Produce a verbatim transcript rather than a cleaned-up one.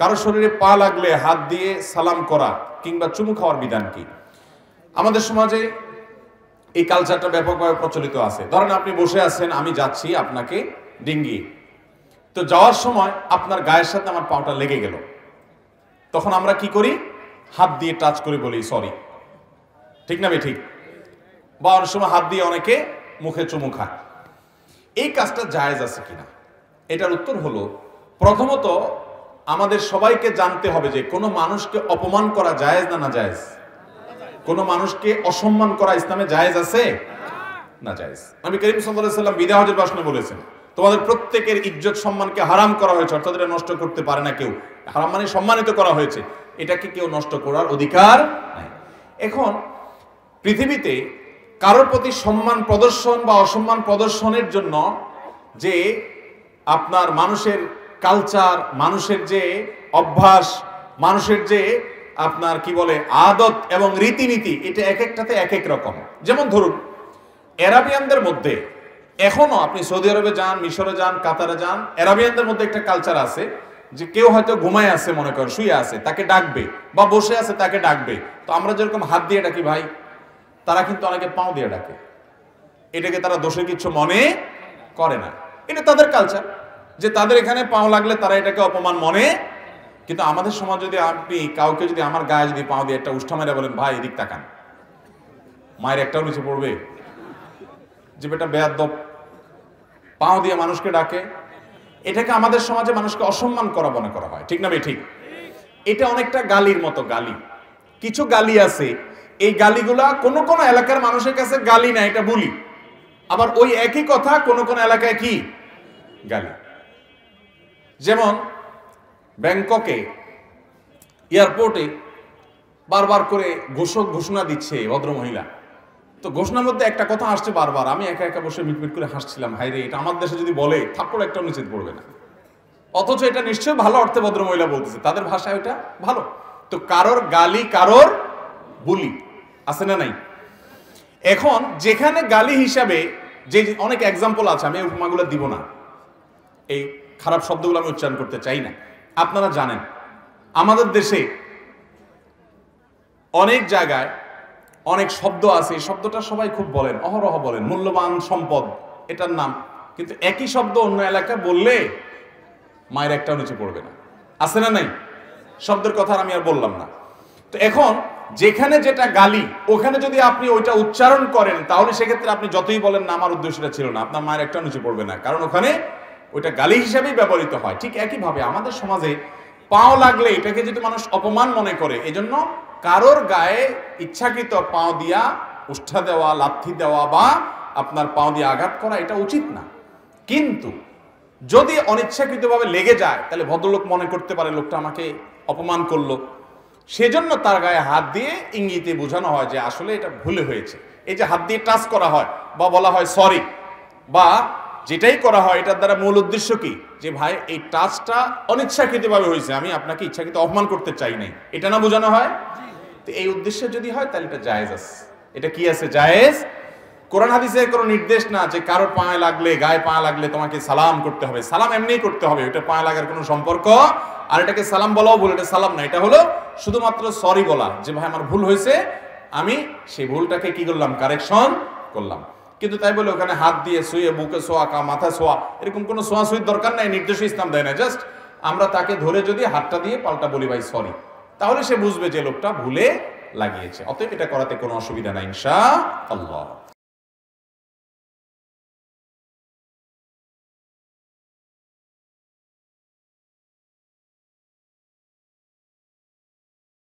কারো শরীরে পা লাগলে হাত দিয়ে সালাম করা কিংবা চুমু খাওয়ার বিধান কি? আমাদের সমাজে এই কালচারটা ব্যাপকভাবে প্রচলিত আছে। ধরেন আপনি বসে আছেন, আমি যাচ্ছি আপনাকে ডিঙ্গি, তো যাওয়ার সময় আপনার গায়ের সাথে আমার পাটা লেগে গেল, তখন আমরা কি করি? হাত দিয়ে টাচ করে বলি সরি, ঠিক না? ঠিক। বা অনেক সময় হাত দিয়ে অনেকে মুখে চুমু খায়। এই কাজটা জায়েজ আছে কিনা? এটার উত্তর হলো, প্রথমত আমাদের সবাইকে জানতে হবে যে কোনো মানুষকে অপমান করা জায়েজ না না জায়েজ? কোনো মানুষকে অসম্মান করা ইসলামে জায়েজ আছে না জায়েজ? নবী করিম সাল্লাল্লাহু আলাইহি সাল্লাম বিদায় হজের ভাষণে বলেছেন, তোমাদের প্রত্যেকের ইজ্জত সম্মানকে হারাম করা হয়েছে, অর্থাৎ এটা নষ্ট করতে পারে না কেউ। হারাম মানে সম্মানিত করা হয়েছে, এটাকে কেউ নষ্ট করার অধিকার নাই। এখন পৃথিবীতে কারোর প্রতি সম্মান প্রদর্শন বা অসম্মান প্রদর্শনের জন্য যে আপনার মানুষের কালচার, মানুষের যে অভ্যাস, মানুষের যে আপনার কি বলে আদত এবং রীতিনীতি, এটা এক একটাতে এক এক রকম। যেমন ধরুন আরাবিয়ানদের মধ্যে এখনো আপনি সৌদি আরবে যান, মিশরে যান, কাতারে যান, আরাবিয়ানদের মধ্যে একটা কালচার আছে যে কেউ হয়তো ঘুমায় আছে, মনে করেন শুয়ে আছে, তাকে ডাকবে, বা বসে আছে তাকে ডাকবে। তো আমরা যেরকম হাত দিয়ে ডাকি ভাই, তারা কিন্তু অনেকে পাও দিয়ে ডাকে। এটাকে তারা দোষের কিছু মনে করে না, এটা তাদের কালচার যে তাদের এখানে পাও লাগলে তারা এটাকে অপমান মনে। কিন্তু আমাদের সমাজ যদি আপনি কাউকে যদি আমার গায়ে যদি পাও দিয়ে একটা উষ্ঠা মেরে বলেন ভাই এদিক তাকান, মায়ের একটাও নিচে পড়বে যে বেটা বেয়াদব পাও দিয়ে মানুষকে ডাকে। এটাকে আমাদের সমাজে মানুষকে অসম্মান করা মনে করা হয়, ঠিক না? ঠিক। এটা অনেকটা গালির মতো। গালি, কিছু গালি আছে, এই গালিগুলা কোনো কোনো এলাকার মানুষের কাছে গালি না, এটা বলি। আবার ওই একই কথা কোনো কোনো এলাকায় কি গালি। যেমন ব্যাংককে এয়ারপোর্টে বারবার করে ঘোষক ঘোষণা দিচ্ছে ভদ্রমহিলা, তো ঘোষণার মধ্যে একটা কথা আসছে বারবার, আমি একা একা বসে মিটমিট করে হাসছিলাম, হায় রে এটা আমার দেশে যদি বলে থাপ্পড় একটা নিশ্চিত পড়বে না। অথচ এটা নিশ্চয়ই ভালো অর্থে ভদ্রমহিলা বলতেছে, তাদের ভাষায় ওটা ভালো। তো কারোর গালি কারোর বলি আছে না নাই? এখন যেখানে গালি হিসাবে যে অনেক এক্সাম্পল আছে, আমি উপমাগুলো দিব না, এই খারাপ শব্দগুলো আমি উচ্চারণ করতে চাই না। আপনারা জানেন আমাদের দেশে অনেক জায়গায় অনেক শব্দ আছে, এই শব্দটা সবাই খুব বলেন, অহরহ বলেন, মূল্যবান সম্পদ এটার নাম, কিন্তু একই শব্দ অন্য এলাকায় বললে মায়ের একটাও নিচে পড়বে না, আছে না নাই? শব্দের কথা আমি আর বললাম না। তো এখন যেখানে যেটা গালি ওখানে যদি আপনি ওইটা উচ্চারণ করেন, তাহলে সেক্ষেত্রে আপনি যতই বলেন না আমার উদ্দেশ্যটা ছিল না, আপনার মায়ের একটা নিচে পড়বে না, কারণ ওখানে ওইটা গালি হিসেবেই ব্যবহৃত হয়। ঠিক একইভাবে আমাদের সমাজে পাও লাগলে এটাকে যদি মানুষ অপমান মনে করে, এজন্য কারোর গায়ে ইচ্ছাকৃত পাও দিয়া উষ্ঠা দেওয়া, লাথি দেওয়া বা আপনার পাও দিয়ে আঘাত করা এটা উচিত না। কিন্তু যদি অনিচ্ছাকৃতভাবে লেগে যায়, তাহলে ভদ্রলোক মনে করতে পারে লোকটা আমাকে অপমান করলো, সেজন্য তার গায়ে হাত দিয়ে ইঙ্গিতে বোঝানো হয় যে আসলে এটা ভুলে হয়েছে। এই যে হাত দিয়ে টাচ করা হয় বা বলা হয় সরি বা যেটাই করা হয়, এটার দ্বারা মূল উদ্দেশ্য কি? যে ভাই এই টাচটা অনিচ্ছাকৃতভাবে হয়েছে, আমি আপনাকে ইচ্ছাকৃত অপমান করতে চাই নাই, এটা না বোঝানো হয়। তো এই উদ্দেশ্যে যদি হয় তাহলে এটা জায়েজ আছে। এটা কি আছে? জায়েজ। কোরআন হাদিসের কোনো নির্দেশ না যে কারোর পায়ে লাগলে, গায়ে পায়ে লাগলে তোমাকে সালাম করতে হবে। সালাম এমনিই করতে হবে, এটা পায়ে লাগার কোনো সম্পর্ক। আর এটাকে সালাম বলাও ভুল, এটা সালাম না, এটা হলো শুধুমাত্র সরি বলা, যে ভাই আমার ভুল হয়েছে, আমি সেই ভুলটাকে কি করলাম? কারেকশন করলাম। কিন্তু তাই বলে ওখানে হাত দিয়ে শুয়ে, বুকে শোয়া, কা মাথা শোয়া, এরকম কোনো শোয়া শুয়ে দরকার নাই, নির্দেশ ইসলাম দেয় না। জাস্ট আমরা তাকে ধরে যদি হাতটা দিয়ে পাল্টা বলি ভাই সরি, তাহলে সে বুঝবে যে লোকটা ভুলে লাগিয়েছে। অতএব এটা করাতে কোনো অসুবিধা নাই ইনশাআল্লাহ।